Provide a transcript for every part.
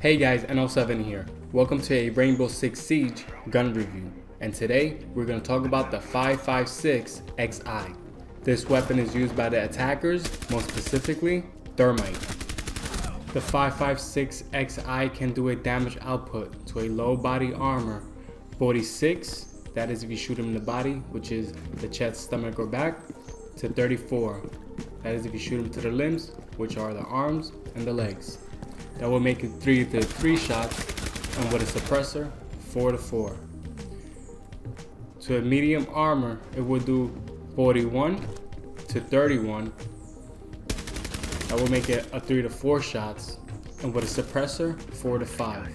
Hey guys, NL7 here. Welcome to a Rainbow Six Siege gun review, and today we're going to talk about the 556-XI. This weapon is used by the attackers, most specifically Thermite. The 556-XI can do a damage output to a low body armor 46, that is if you shoot him in the body, which is the chest, stomach, or back, to 34, that is if you shoot him to the limbs, which are the arms and the legs. That will make it 3-3 shots, and with a suppressor, 4-4. To a medium armor, it will do 41-31. That will make it a 3-4 shots, and with a suppressor, 4-5.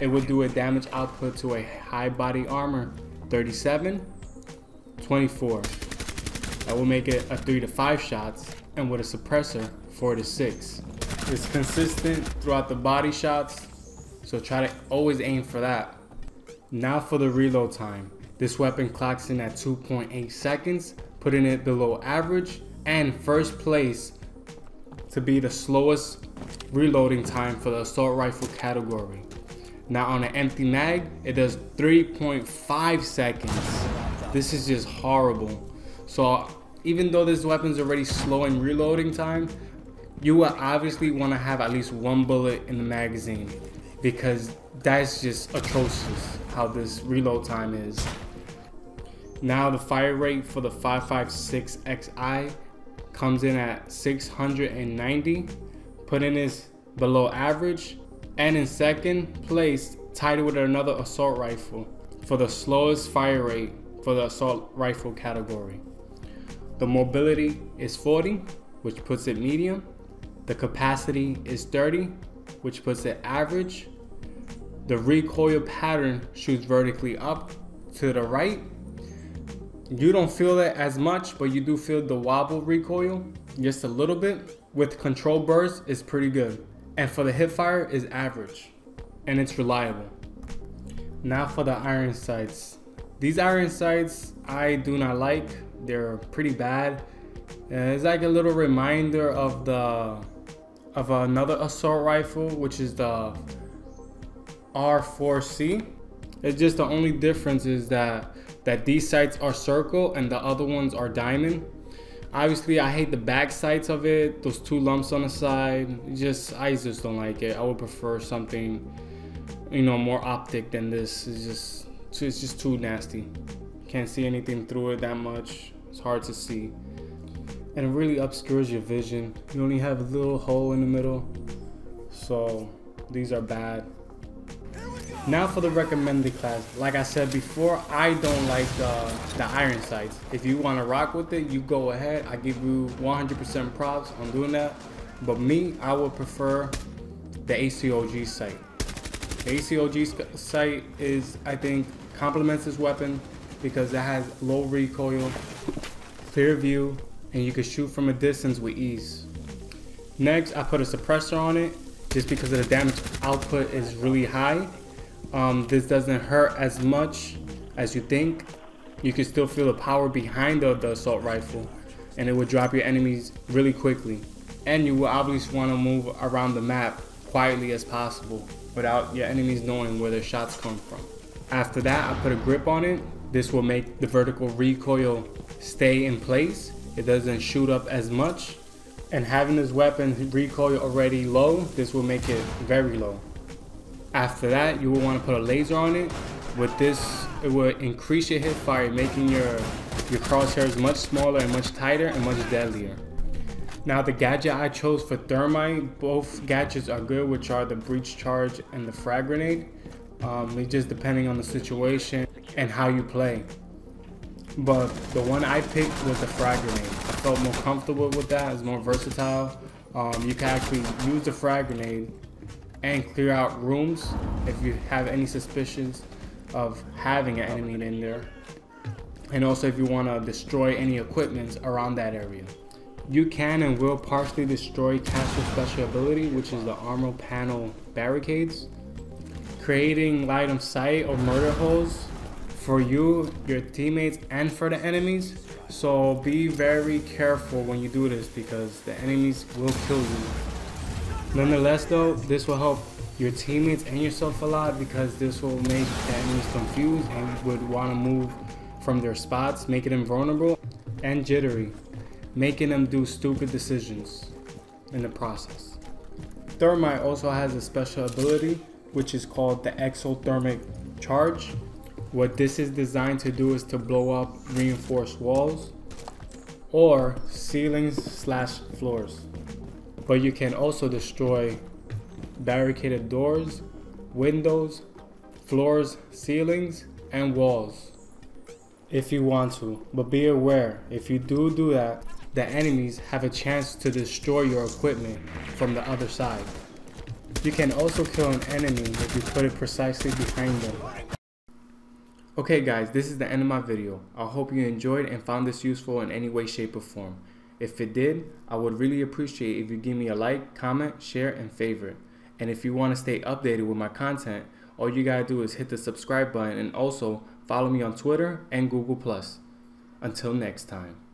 It will do a damage output to a high body armor 37-24. That will make it a 3-5 shots, and with a suppressor, 4-6. It's consistent throughout the body shots, so try to always aim for that. Now for the reload time. This weapon clocks in at 2.8 seconds, putting it below average and first place to be the slowest reloading time for the assault rifle category. Now on an empty mag, it does 3.5 seconds. This is just horrible. So even though this weapon's already slow in reloading time, you will obviously want to have at least one bullet in the magazine, because that's just atrocious how this reload time is. Now the fire rate for the 556-XI comes in at 690, putting this below average and in second place, tied with another assault rifle for the slowest fire rate for the assault rifle category. The mobility is 40, which puts it medium. The capacity is 30, which puts it average. The recoil pattern shoots vertically up to the right. You don't feel that as much, but you do feel the wobble recoil just a little bit. With control burst, it's pretty good. And for the hipfire, is average. And it's reliable. Now for the iron sights. These iron sights I do not like. They're pretty bad. It's like a little reminder of another assault rifle, which is the R4C. It's just the only difference is that these sights are circle and the other ones are diamond. Obviously, I hate the back sights of it. Those two lumps on the side, I just don't like it. I would prefer something, you know, more optic than this. It's just too nasty. Can't see anything through it that much. It's hard to see. And it really obscures your vision. You only have a little hole in the middle, so these are bad. Now for the recommended class. Like I said before, I don't like the iron sights. If you want to rock with it, you go ahead. I give you 100% props on doing that, but me, I would prefer the ACOG sight. The ACOG sight is, I think, complements this weapon because it has low recoil, clear view, and you can shoot from a distance with ease. Next, I put a suppressor on it just because of the damage output is really high. This doesn't hurt as much as you think. You can still feel the power behind the assault rifle, and it will drop your enemies really quickly. And you will obviously want to move around the map quietly as possible without your enemies knowing where their shots come from. After that, I put a grip on it. This will make the vertical recoil stay in place. It doesn't shoot up as much, and having this weapon recoil already low, this will make it very low. After that, you will want to put a laser on it. With this, it will increase your hip fire, making your crosshairs much smaller and much tighter and much deadlier. Now the gadget I chose for Thermite, both gadgets are good, which are the breach charge and the frag grenade. It's just depending on the situation and how you play. But the one I picked was the frag grenade. I felt more comfortable with that. It's more versatile. You can actually use the frag grenade and clear out rooms if you have any suspicions of having an enemy in there. And also if you want to destroy any equipment around that area. You can and will partially destroy Castle's special ability, which is the armor panel barricades, creating line of sight or murder holes for you, your teammates, and for the enemies. So be very careful when you do this because the enemies will kill you. Nonetheless though, this will help your teammates and yourself a lot, because this will make the enemies confused and would want to move from their spots, making them vulnerable and jittery, making them do stupid decisions in the process. Thermite also has a special ability which is called the exothermic charge. What this is designed to do is to blow up reinforced walls or ceilings / floors, but you can also destroy barricaded doors, windows, floors, ceilings, and walls if you want to. But be aware, if you do that, the enemies have a chance to destroy your equipment from the other side. You can also kill an enemy if you put it precisely behind them. Okay guys, this is the end of my video. I hope you enjoyed and found this useful in any way, shape, or form. If it did, I would really appreciate if you give me a like, comment, share, and favorite. And if you want to stay updated with my content, all you gotta do is hit the subscribe button, and also follow me on Twitter and Google+. Until next time.